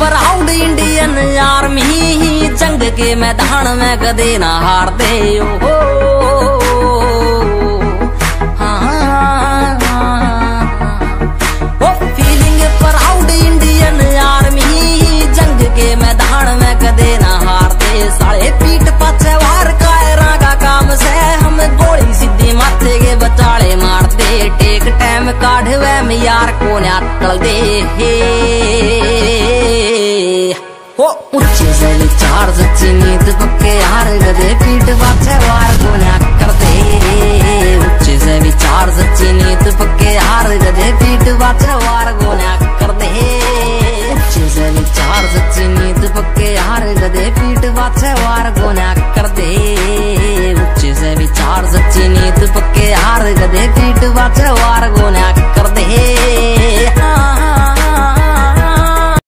Proud Indian army जंग के मैदान में कदे ना हारते हो। वो फीलिंग प्राउड इंडियन आर्मी जंग के मैदान में कदे ना हारते। सारे पीठ पाछे वार कायरा का काम से हम गोली सीधी माथे के बचाले मारते। टेक टाइम काढ़वे में यार को नकल दे हो ऊंचे से चार्ज चीनी तो पक्के हार गए। पीठ पाछे वार गुना करते ऊंचे से चार्ज चीनी तो पक्के हार गए। पीठ पाछे वार गुना करते ऊंचे से चार्ज चीनी तो पक्के हार गए। पीठ पाछे वार गुना करते ऊंचे से चार्ज चीनी तो पक्के हार गए। पीठ पाछे वार गुना करते।